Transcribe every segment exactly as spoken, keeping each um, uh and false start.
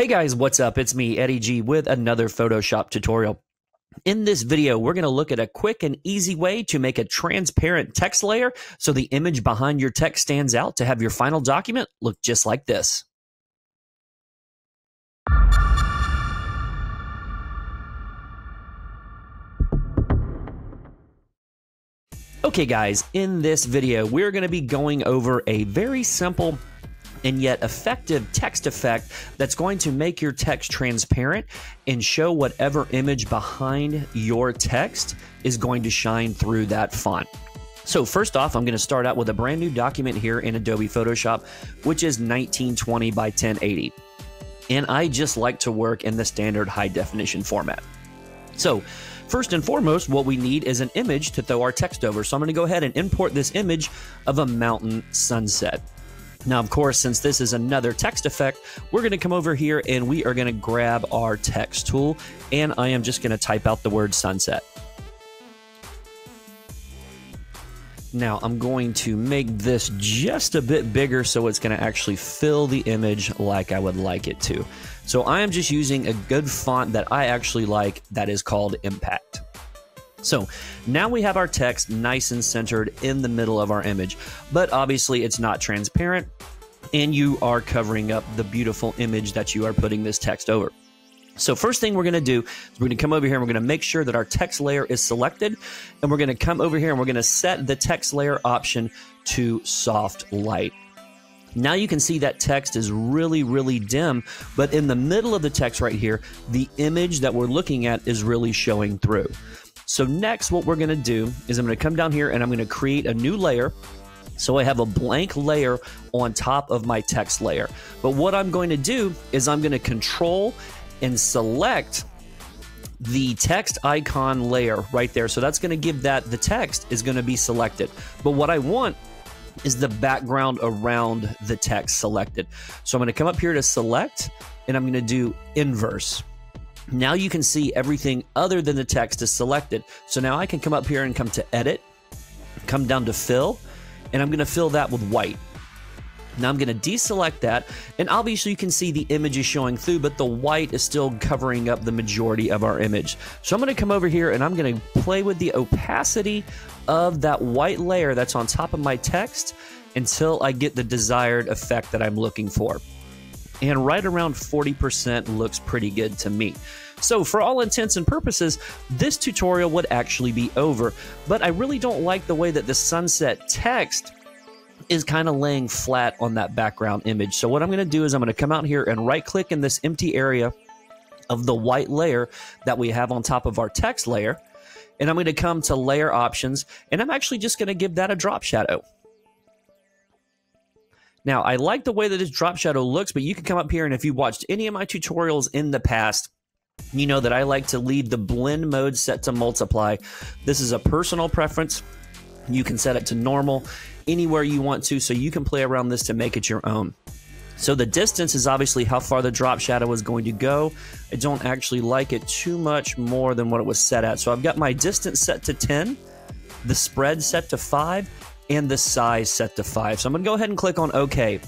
Hey guys, what's up? It's me, Eddie G, with another Photoshop tutorial. In this video, we're going to look at a quick and easy way to make a transparent text layer so the image behind your text stands out to have your final document look just like this. Okay guys, in this video, we're going to be going over a very simple and yet effective text effect that's going to make your text transparent and show whatever image behind your text is going to shine through that font. So first off, I'm going to start out with a brand new document here in Adobe Photoshop, which is nineteen twenty by ten eighty. And I just like to work in the standard high definition format. So first and foremost, what we need is an image to throw our text over. So I'm going to go ahead and import this image of a mountain sunset. Now, of course, since this is another text effect, we're going to come over here and we are going to grab our text tool, and I am just going to type out the word sunset. Now, I'm going to make this just a bit bigger so it's going to actually fill the image like I would like it to. So I am just using a good font that I actually like that is called Impact. So now we have our text nice and centered in the middle of our image, but obviously it's not transparent and you are covering up the beautiful image that you are putting this text over. So first thing we're going to do is we're going to come over here and we're going to make sure that our text layer is selected, and we're going to come over here and we're going to set the text layer option to soft light. Now you can see that text is really, really dim, but in the middle of the text right here, the image that we're looking at is really showing through. So next, what we're going to do is I'm going to come down here and I'm going to create a new layer. So I have a blank layer on top of my text layer. But what I'm going to do is I'm going to control and select the text icon layer right there. So that's going to give that the text is going to be selected. But what I want is the background around the text selected. So I'm going to come up here to select and I'm going to do inverse. Now you can see everything other than the text is selected. So now I can come up here and come to edit, come down to fill, and I'm going to fill that with white. Now I'm going to deselect that, and obviously you can see the image is showing through, but the white is still covering up the majority of our image. So I'm going to come over here and I'm going to play with the opacity of that white layer that's on top of my text until I get the desired effect that I'm looking for. And right around forty percent looks pretty good to me. So for all intents and purposes, this tutorial would actually be over, but I really don't like the way that the sunset text is kind of laying flat on that background image. So what I'm going to do is I'm going to come out here and right click in this empty area of the white layer that we have on top of our text layer. And I'm going to come to layer options, and I'm actually just going to give that a drop shadow. Now, I like the way that this drop shadow looks, but you can come up here, and if you watched any of my tutorials in the past, you know that I like to leave the blend mode set to multiply. This is a personal preference. You can set it to normal anywhere you want to, so you can play around this to make it your own. So the distance is obviously how far the drop shadow is going to go. I don't actually like it too much more than what it was set at. So I've got my distance set to ten, the spread set to five, and the size set to five. So I'm gonna go ahead and click on OK.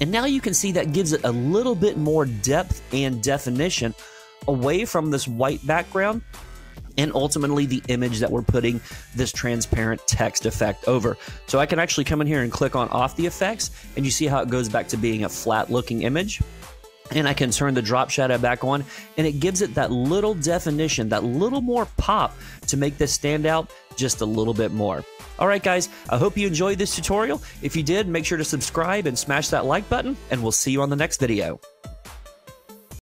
And now you can see that gives it a little bit more depth and definition away from this white background and ultimately the image that we're putting this transparent text effect over. So I can actually come in here and click on off the effects, and you see how it goes back to being a flat looking image. And I can turn the drop shadow back on, and it gives it that little definition, that little more pop to make this stand out just a little bit more. All right, guys, I hope you enjoyed this tutorial. If you did, make sure to subscribe and smash that like button, and we'll see you on the next video.